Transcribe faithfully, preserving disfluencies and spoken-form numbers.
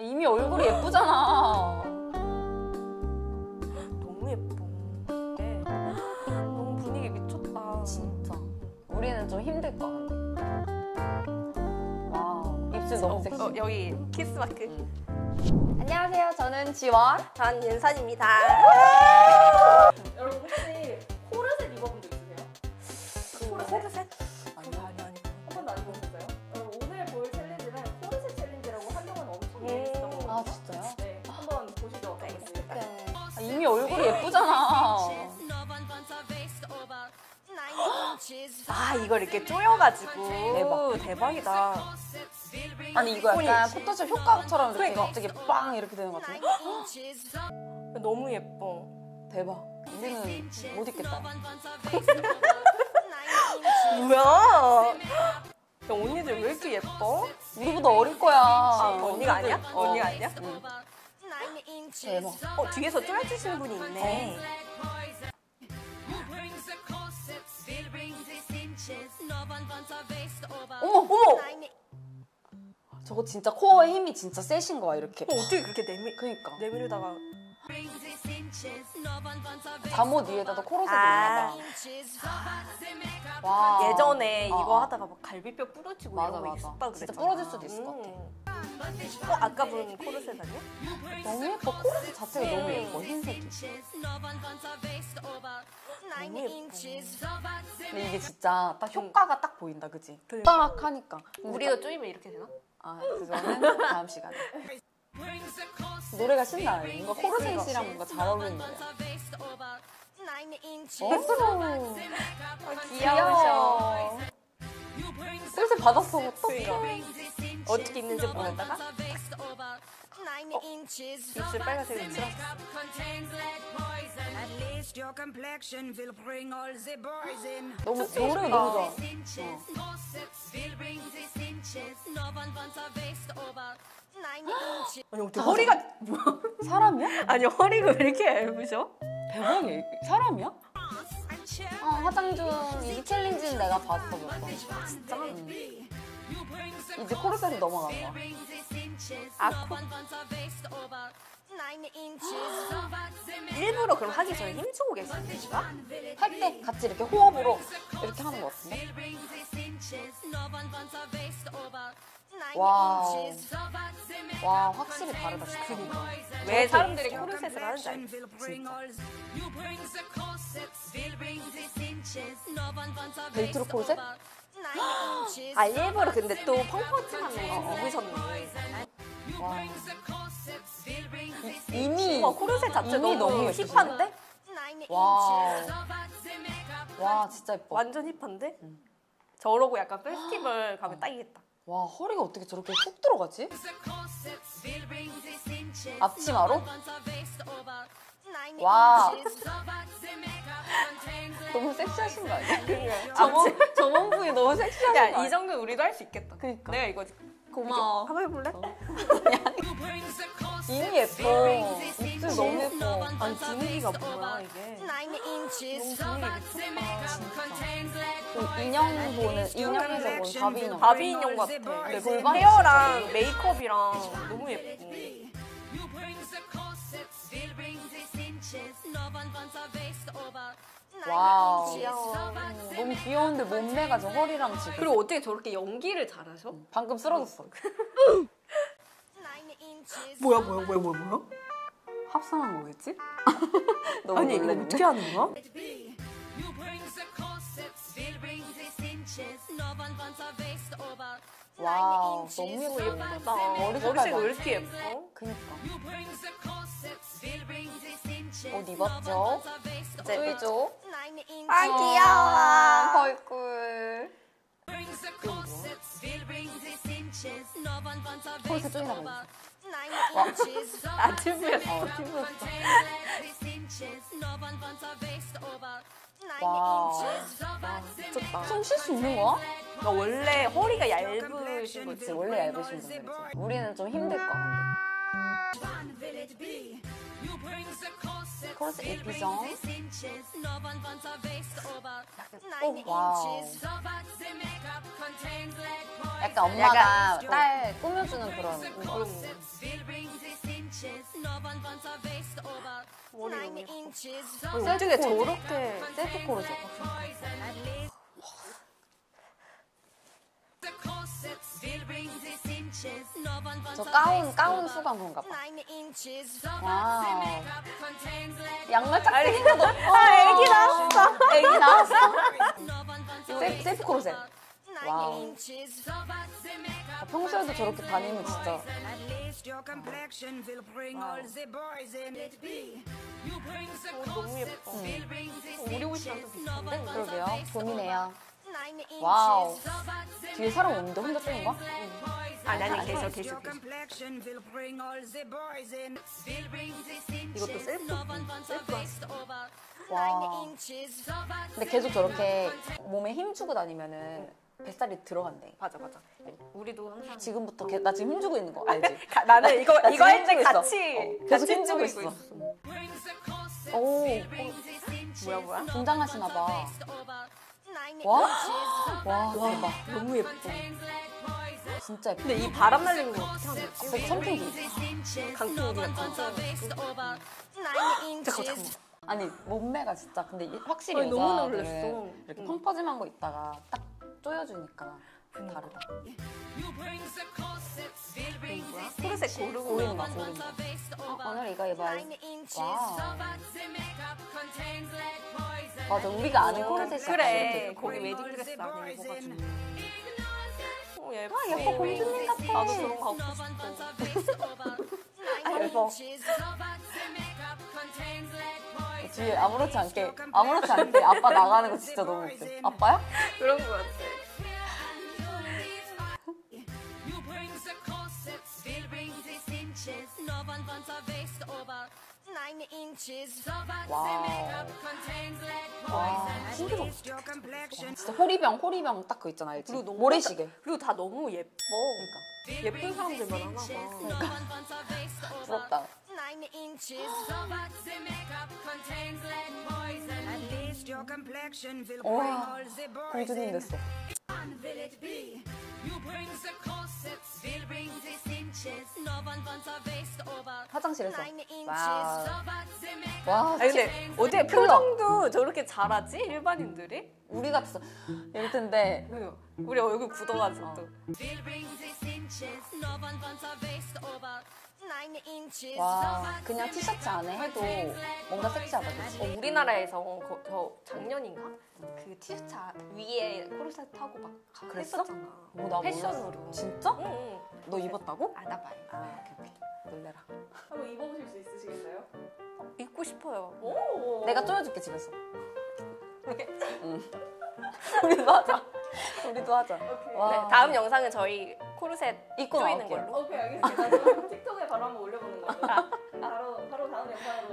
아, 이미 얼굴이 예쁘잖아. 너무 예뻐. 네. 너무 분위기 미쳤다. 진짜. 우리는 좀 힘들 것 같아. 와우. 입술 너무 섹시. 어, 여기 키스 마크. 응. 안녕하세요. 저는 지원. 전 윤선입니다. 여러분 혹시 코르셋 입어본 적 있으세요? 코르셋? 코르셋? 아니 아니 아니. 한 번도 안 입어보셨어요? 오늘 볼 챌린지는 코르셋 챌린지라고 한동안 엄청 유행했던 거거든요. 아 진짜요? 네. 한번 보시죠. 알겠습니다. 아, 이미 얼굴이 예쁘잖아. 아 이걸 이렇게 조여가지고 대박. 대박이다. 아니 이거 약간 폰이. 포토샵 효과처럼 이렇게 그러니까. 갑자기 빵 이렇게 되는 것 같은데 너무 예뻐. 대박. 우리는 못 입겠다. 뭐야? 야, 언니들 왜 이렇게 예뻐? 우리보다 어릴 거야. 아, 언니가 언니들. 아니야? 어. 언니가 아니야? 응. 대박. 어, 뒤에서 쪼여주시는 분이 있네. 어. 어머 어머! 저거 진짜 코어의 힘이 진짜 세신 거야 이렇게. 어, 어떻게 그렇게 내밀? 그러니까 내밀다가 잠옷 위에다가 코르셋 입는다. 와 예전에 아, 이거 아. 하다가 막 갈비뼈 부러지고 맞아, 이런 거 있었다 그랬잖아. 진짜 부러질 수도 있을 것 같아. 음. 어? 아까 부른 코르셋 아니야? 너무 예뻐. 코르셋 자체가 너무 예뻐. 흰색이 너무 예뻐. 근데 이게 진짜 딱 효과가 딱 보인다 그치? 딱 하니까 우리가 쪼이면 이렇게 되나? 아 그거는 다음 시간에. 노래가 신나요. 뭔가 코르셋이랑 뭔가 잘 어울리는 노래야. 오! 아, 귀여우셔. 슬슬 받았어. 어떡해. 어떻게 입는지 보다가 어? 입술 빨간색으로 칠했어. 너무 노래가 너무 좋아. 어. 아니 어떻게 허리가 뭐야? 사람이야? 아니 허리가 왜 이렇게 얇으셔? 대박이야. 사람이야? 아 화장 좀. 이 챌린지는 내가 봤어 몇 번. 진짜? 응. 이제 코르셋이 넘어간 거야. 아 코? 일부러 그럼 하기 전에 힘주고 계시는 건가? 할 때 같이 이렇게 호흡으로 이렇게 하는 거 같은데? 와, 와 확실히 다르다. 그니까 왜 사람들이 코르셋을 하는지 알지? 진짜 벨트로 코르셋? 아 일부러 근데 또 펑펑하는 거 보이셨네. 와 이, 이미 어, 코르셋 자체 이미 너무 힙한데? 와, 와 진짜 예뻐. 완전 힙한데? 응. 저러고 약간 페스티벌 가면 어. 딱이겠다. 와 허리가 어떻게 저렇게 쏙 들어가지? 앞치마로? 와 너무 섹시하신 거 아니야? 그래. 저번 저번 분이 너무 섹시하신 야, 거 아니야? 이 정도는 우리도 할 수 있겠다. 그러니까 내가 이거지. 고마워. 한번 해볼래? 어. 이미 예뻐. 입술 너무 예뻐. 아니 분위기가 뭐야 이게. 너무 분위기 미쳤다 진짜. 인형 보는 인형에서 본 바비 인형. 바비 인형 같아. 내 골반 헤어랑 메이크업이랑 너무 예쁘고. 와우 음, 너무 귀여운데 몸매가 저 허리랑 지금. 그리고 어떻게 저렇게 연기를 잘하셔? 음, 방금 쓰러졌어. 뭐야 뭐야 뭐야 뭐야 뭐야? 합성한 거겠지? 너무 아니 이거 어떻게 하는 거야? 와우 너무 예쁘다. 머리색이 왜 이렇게 예뻐? 그니까 옷 입었죠? 쪼이죠? 아 귀여워. 벌꿀 거기서 쪼이라고 있어. 와. 아 튜브였어. 튜브였어. 와 미쳤다. 숨 쉴 수 있는 거야? 그러니까 원래 허리가 얇으신 거지. 원래 얇으신 거지. 우리는 좀 힘들 거 같은데. 코르셋 예쁘죠? 약간, 오, 와우. 약간 엄마가 약간, 딸 꾸며주는 그런 거. 세중에 저렇게 세트코로 잡아. 저 가운, 가운 수가 뭔가 봐. 와. 양말 딱 뜯어도. 아, 애기 나왔어. 애기 나왔어. 세, 세프 코르셋. 와. 아, 평소에도 저렇게 다니면 진짜. 너무 예뻐. 우리 옷이랑 또 비슷한데? 그러게요. 봄이네요. 와우. 뒤에 사람 오는데 혼자 뜨는 거야? 응. 아, 나는 계속 계속 계속. 이것도 셀프? 셀프 와. 근데 계속 저렇게 몸에 힘 주고 다니면은 뱃살이 들어간대. 맞아 맞아. 우리도 항상 지금부터 개, 나 지금 힘 주고 있는 거 알지? 가, 나는 나, 이거 나 이거 할 때 같이 어, 계속 힘 주고 있어. 있어. 오. 어. 뭐야 뭐야? 분장하시나 봐. 와. 와 대박. 너무 예뻐. 진짜 예쁘다. 근데 이 바람 날리는 거 어떻게 하는 거지? 거기 선풍기. 강풍기 같은 거. 잠깐만, 잠깐만. 아니, 몸매가 진짜. 근데 확실히 아니, 여자들은 너무 이렇게 펑퍼짐한 거 있다가 딱 조여주니까 그러니까. 다르다. 뭐야? 코르셋 고르고 고르는 거, 고르는 거. 어, 오늘 이거 입어야지. 와. 맞아, 우리가 아는 코르셋이 그래. 거기 웨딩드레스 안에 입어가지고. 예뻐. 아, 예뻐. 공주님 같아. 나도 저런 거 갖고 싶어. 아, 예뻐. 뒤에 아무렇지 않게, 아무렇지 않게 아빠 나가는 거 진짜 너무 웃겨. 아빠야? 그런 거 같아. 와우. 와, 신기하다. 진짜 호리병, 호리병 딱 그 있잖아, 알지? 그리고 모래시계. 그리고 다 너무 예뻐. 그러니까. 예쁜 사람들만 하나 봐. 그러니까. 부럽다. 와, 공주님 됐어. 화장실에서. 와우. 와, 아니, 근데 어떻게 표정도 저렇게 잘하지? 일반인들이? 우리 같았어. 이럴 텐데. 우리 얼굴 굳어가지고 어. 또. 와, 그냥 티셔츠 안에 해도 뭔가 섹시하다. 어, 우리나라에서 거, 저 작년인가? 그 티셔츠 위에 코르셋 하고 막 그랬어? 했었잖아. 어, 나 패션으로. 몰랐어. 진짜? 응, 응. 너 입었다고? 아, 나 말. 아, 오케이, 오케이. 놀래라. 한번 입어보실 수 있으시겠어요? 어, 입고 싶어요. 오! 내가 쪼여줄게, 집에서. 그래? 응. 우리도 하자. 우리도 하자. 네, 다음 영상은 저희 코르셋 입고 쪼이는 걸로. 오케이, 알겠습니다. 틱톡에 바로 한번 올려보는 걸로. 바로, 바로 다음 영상으로.